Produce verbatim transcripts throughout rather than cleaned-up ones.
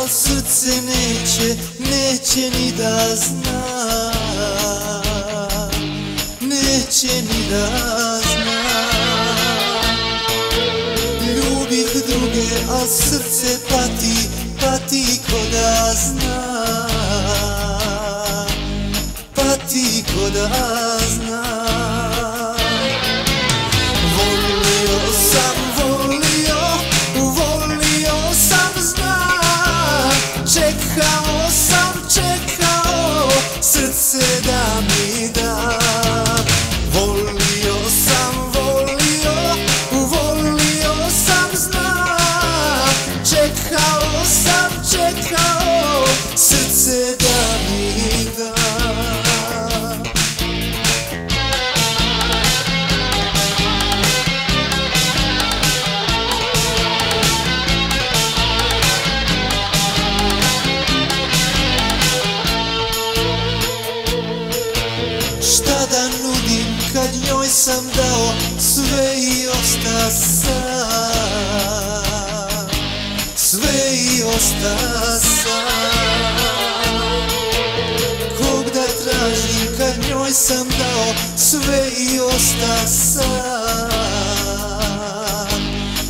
al srce neće, neće ni da zna, neće ni da zna. Ljubih druge, al srce pati, pati ko da zna, pati ko da zna. Čekao sam, čekao, srce da mi da. Volio sam, volio, volio sam, zna. Čekao sam, čekao, srce da mi da. Šta da nudim kad njoj sam dao sve i osta sam, sve i osta sam. Kog da tražim kad njoj sam dao sve i osta sam,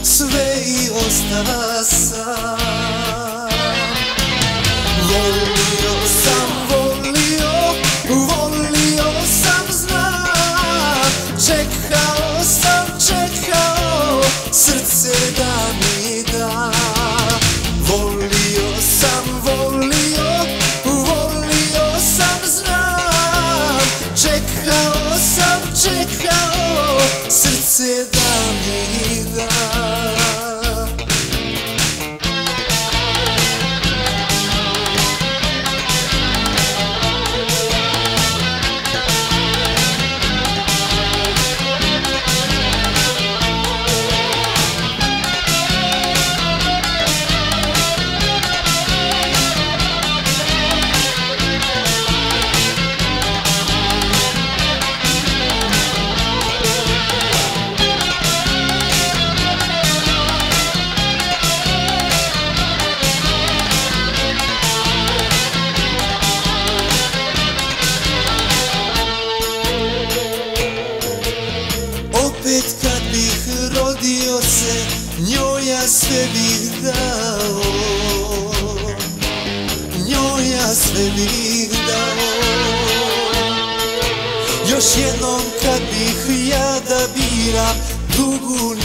sve i osta sam. Volio sam, čekao sam, čekao, srce da mi da. Volio sam, volio, volio sam, znam. Čekao sam, čekao, srce da mi da. Opet kad bih rodio se, njoj ja sve bih dao, njoj ja sve bih dao. Još jednom kad bih ja da biram, drugu